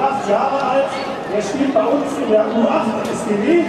8 Jahre alt, der spielt bei uns in der U8 SGB.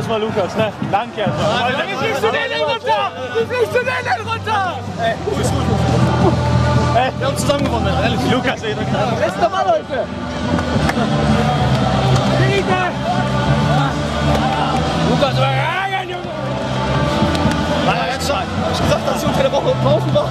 erstmal Lukas, ne? Dank erstmal. Wie fliegst du denn denn runter? Wie fliegst du denn denn runter? Ey, ist gut. Ey, wir haben zusammen gewonnen, ehrlich. Lukas, ey, danke. Bester Mann heute. Lukas, überragend, Junge! Nein, ganz stark. Ich hab gesagt, dass ich unter der Woche Pausen war.